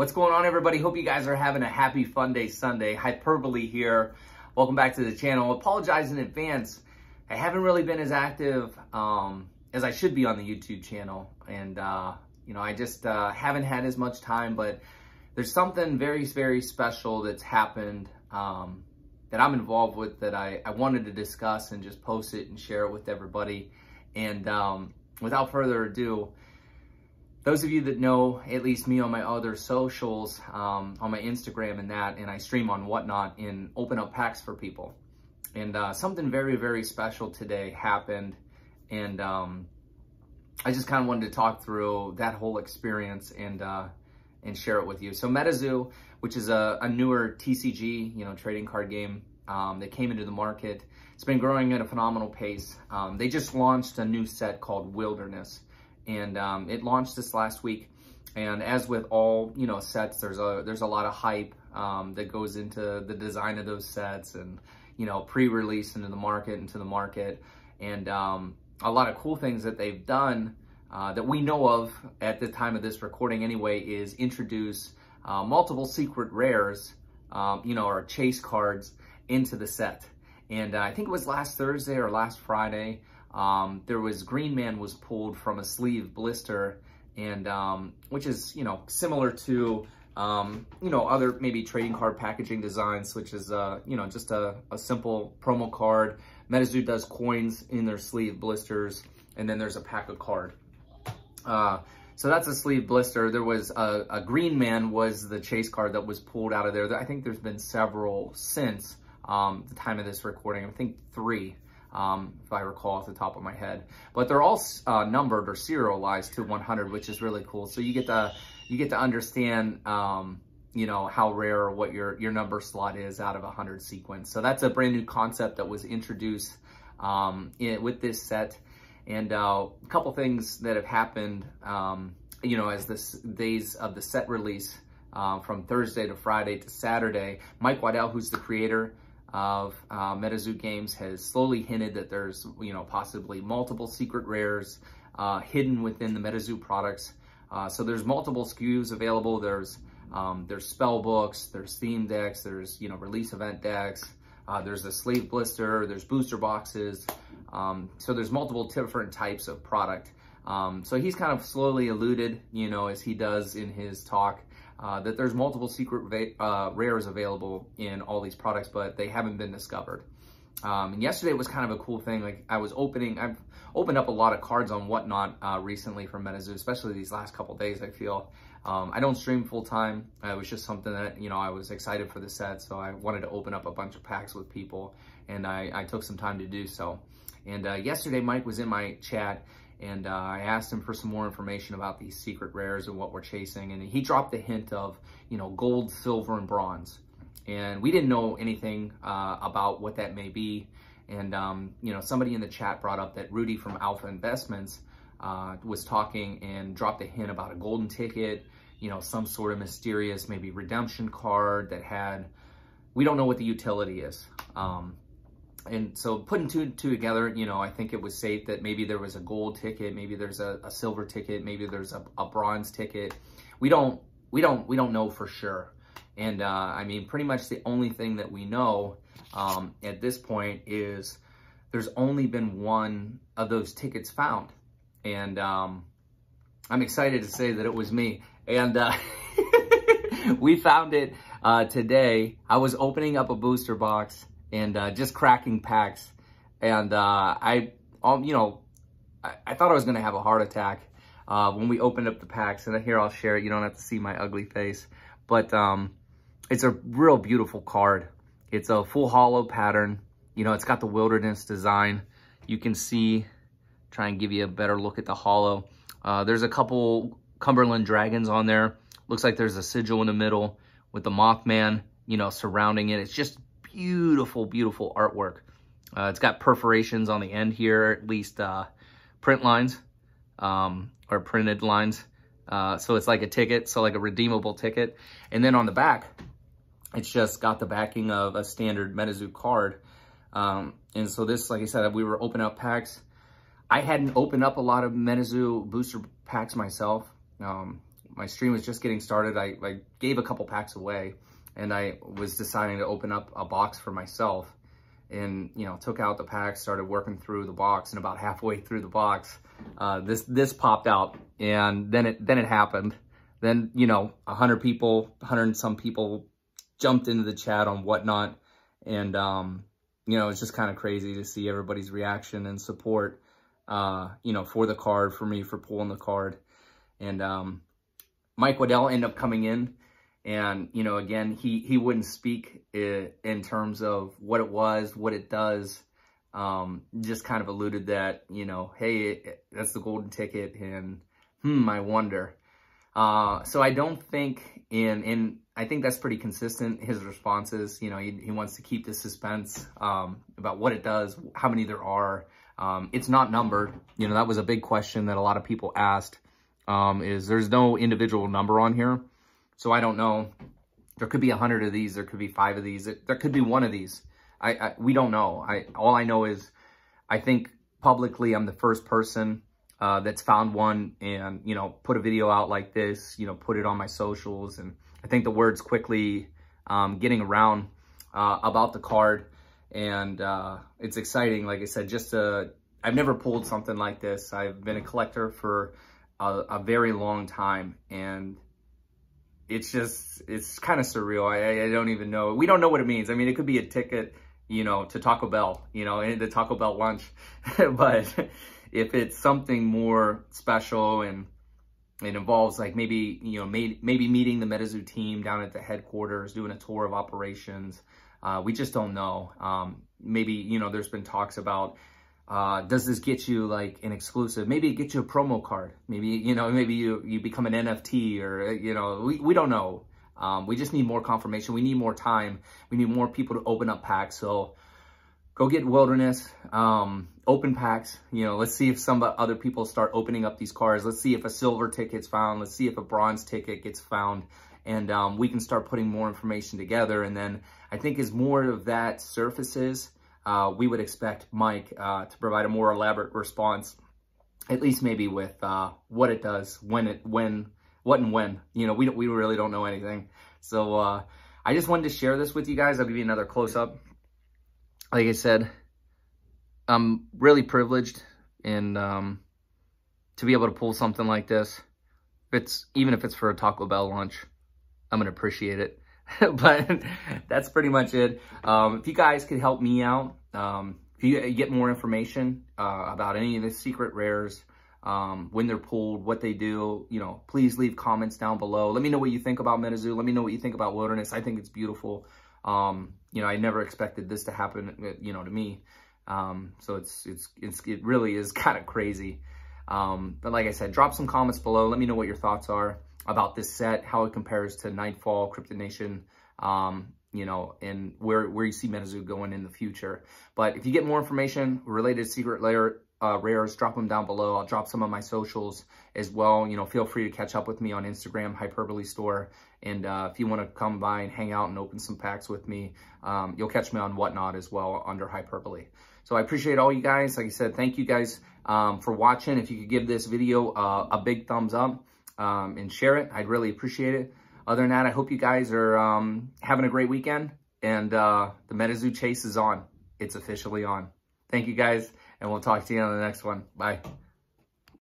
What's going on, everybody? Hope you guys are having a happy fun day Sunday. Hyperbole here. Welcome back to the channel. Apologize in advance. I haven't really been as active as I should be on the YouTube channel. And, you know, I just haven't had as much time, but there's something very, very special that's happened that I'm involved with that I wanted to discuss and just post it and share it with everybody. And without further ado, those of you that know at least me on my other socials, on my Instagram and that, and I stream on Whatnot and open up packs for people. And something very, very special today happened. And I just kind of wanted to talk through that whole experience and share it with you. So MetaZoo, which is a newer TCG, you know, trading card game that came into the market. It's been growing at a phenomenal pace. They just launched a new set called Wilderness. And it launched this last week, and as with all, you know, sets, there's a lot of hype that goes into the design of those sets, and, you know, pre-release into the market, and a lot of cool things that they've done that we know of at the time of this recording anyway is introduce multiple secret rares, you know, or chase cards into the set. And I think it was last Thursday or last Friday. There was Green Man was pulled from a sleeve blister, and which is, you know, similar to you know, other maybe trading card packaging designs, which is you know, just a simple promo card. MetaZoo does coins in their sleeve blisters, and then there's a pack of card. So that's a sleeve blister. There was a Green Man was the chase card that was pulled out of there. I think there's been several since the time of this recording. I think three. If I recall off the top of my head, but they're all numbered or serialized to 100, which is really cool. So you get to understand, you know, how rare or what your number slot is out of 100 sequence. So that's a brand new concept that was introduced with this set, and a couple things that have happened, you know, as this days of the set release from Thursday to Friday to Saturday. Mike Waddell, who's the creator of MetaZoo Games, has slowly hinted that there's, you know, possibly multiple secret rares hidden within the MetaZoo products. So there's multiple SKUs available. There's spell books, there's theme decks, there's, you know, release event decks, there's a sleeve blister, there's booster boxes. So there's multiple different types of product. So he's kind of slowly alluded, you know, as he does in his talk, that there's multiple secret rares available in all these products, but they haven't been discovered. And yesterday was kind of a cool thing. Like I've opened up a lot of cards on Whatnot recently from MetaZoo, especially these last couple days, I feel. I don't stream full time. It was just something that, you know, I was excited for the set, so I wanted to open up a bunch of packs with people, and I took some time to do so. And yesterday, Mike was in my chat, and I asked him for some more information about these secret rares and what we're chasing. And he dropped the hint of, you know, gold, silver, and bronze. And we didn't know anything about what that may be. And, you know, somebody in the chat brought up that Rudy from Alpha Investments was talking and dropped a hint about a golden ticket, you know, some sort of mysterious, maybe redemption card that had, we don't know what the utility is. And so putting two and two together, you know, I think it was safe that maybe there was a gold ticket, maybe there's a silver ticket, maybe there's a bronze ticket. We don't know for sure. And I mean, pretty much the only thing that we know at this point is there's only been one of those tickets found. And I'm excited to say that it was me. And we found it today. I was opening up a booster box and just cracking packs, and you know, I thought I was gonna have a heart attack when we opened up the packs. And here, I'll share it. You don't have to see my ugly face, but it's a real beautiful card. It's a full hollow pattern. You know, it's got the wilderness design. You can see, try and give you a better look at the hollow. There's a couple Cumberland Dragons on there. Looks like there's a sigil in the middle with the Mothman, you know, surrounding it. It's just beautiful, beautiful artwork. It's got perforations on the end here, at least print lines, or printed lines. So it's like a ticket, so like a redeemable ticket. And then on the back, it's just got the backing of a standard MetaZoo card. And so this, like I said, we were opening up packs. I hadn't opened up a lot of MetaZoo booster packs myself. my stream was just getting started. I gave a couple packs away, and I was deciding to open up a box for myself, and, you know, took out the packs, started working through the box, and about halfway through the box, this popped out, and then it happened. Then, you know, 100 and some people jumped into the chat on Whatnot, and, you know, it's just kind of crazy to see everybody's reaction and support, you know, for the card, for me, for pulling the card. And Mike Waddell ended up coming in, and, you know, again, he wouldn't speak in terms of what it was, what it does, just kind of alluded that, you know, hey, that's the golden ticket, and, I wonder. So I don't think, and I think that's pretty consistent, his responses. You know, he wants to keep the suspense about what it does, how many there are. It's not numbered. You know, that was a big question that a lot of people asked, is there's no individual number on here. So I don't know. There could be 100 of these. There could be 5 of these. There could be 1 of these. We don't know. All I know is I think publicly I'm the first person that's found one and, you know, put a video out like this, you know, put it on my socials. And I think the word's quickly getting around about the card. And it's exciting. Like I said, I've never pulled something like this. I've been a collector for a very long time. And it's kind of surreal. I don't even know. We don't know what it means. I mean, it could be a ticket, you know, to Taco Bell, you know, and the Taco Bell lunch. But if it's something more special and it involves, like, maybe, you know, maybe meeting the MetaZoo team down at the headquarters, doing a tour of operations, we just don't know. Maybe, you know, there's been talks about, does this get you, like, an exclusive? Maybe it gets you a promo card. Maybe, you know, maybe you become an NFT, or, you know, we don't know. We just need more confirmation. We need more time. We need more people to open up packs. So go get Wilderness, open packs, you know, let's see if some other people start opening up these cards. Let's see if a silver ticket's found. Let's see if a bronze ticket gets found. And we can start putting more information together. And then I think as more of that surfaces, we would expect Mike to provide a more elaborate response, at least maybe with what it does, what and when. You know, we really don't know anything. So I just wanted to share this with you guys. I'll give you another close-up. Like I said, I'm really privileged and to be able to pull something like this. Even if it's for a Taco Bell lunch, I'm gonna appreciate it. But that's pretty much it. If you guys could help me out, if you get more information about any of the secret rares, when they're pulled, what they do, you know, please leave comments down below. Let me know what you think about MetaZoo. Let me know what you think about Wilderness. I think it's beautiful. You know, I never expected this to happen, you know, to me. So it really is kind of crazy. But like I said, drop some comments below. Let me know what your thoughts are about this set, how it compares to Nightfall, Cryptid Nation, you know, and where you see MetaZoo going in the future. But if you get more information related to secret rares, drop them down below. I'll drop some on my socials as well. You know, feel free to catch up with me on Instagram, Hyperbole Store. And if you want to come by and hang out and open some packs with me, you'll catch me on Whatnot as well under Hyperbole. So I appreciate all you guys. Like I said, thank you guys for watching. If you could give this video a big thumbs up and share it, I'd really appreciate it. Other than that, I hope you guys are having a great weekend. And the MetaZoo chase is on. It's officially on. Thank you guys. And we'll talk to you on the next one. Bye.